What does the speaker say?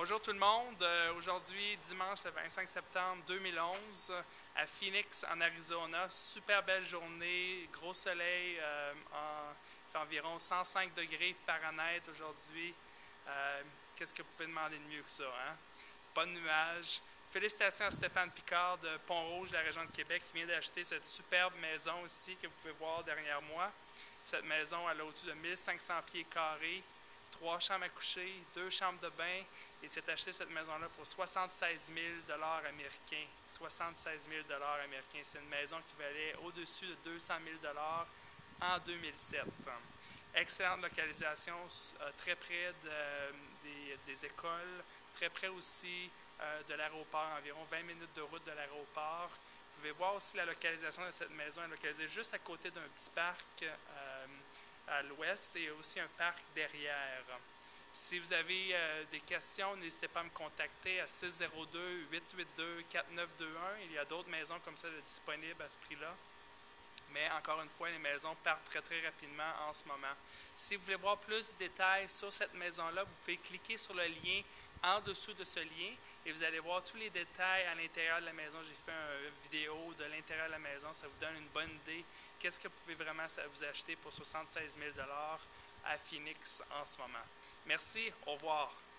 Bonjour tout le monde. Aujourd'hui, dimanche le 25 septembre 2011, à Phoenix, en Arizona. Super belle journée, gros soleil, il fait environ 105 degrés Fahrenheit aujourd'hui. Qu'est-ce que vous pouvez demander de mieux que ça, hein? Pas de nuages. Félicitations à Stéphane Picard de Pont-Rouge, la région de Québec, qui vient d'acheter cette superbe maison ici que vous pouvez voir derrière moi. Cette maison, elle a au-dessus de 1500 pieds carrés. 3 chambres à coucher, 2 chambres de bain, et s'est acheté cette maison-là pour 76 000 $ américains. 76 000 $ américains, c'est une maison qui valait au-dessus de 200 000 $ en 2007. Excellente localisation, très près des écoles, très près aussi de l'aéroport, environ 20 minutes de route de l'aéroport. Vous pouvez voir aussi la localisation de cette maison, elle est localisée juste à côté d'un petit parc à l'ouest, et aussi un parc derrière. Si vous avez des questions, n'hésitez pas à me contacter à 602-882-4921. Il y a d'autres maisons comme ça disponibles à ce prix-là. Mais encore une fois, les maisons partent très très rapidement en ce moment. Si vous voulez voir plus de détails sur cette maison-là, vous pouvez cliquer sur le lien en dessous de ce lien et vous allez voir tous les détails à l'intérieur de la maison. J'ai fait une vidéo de l'intérieur de la maison, ça vous donne une bonne idée. Qu'est-ce que vous pouvez vraiment vous acheter pour 76 000 $ à Phoenix en ce moment? Merci, au revoir.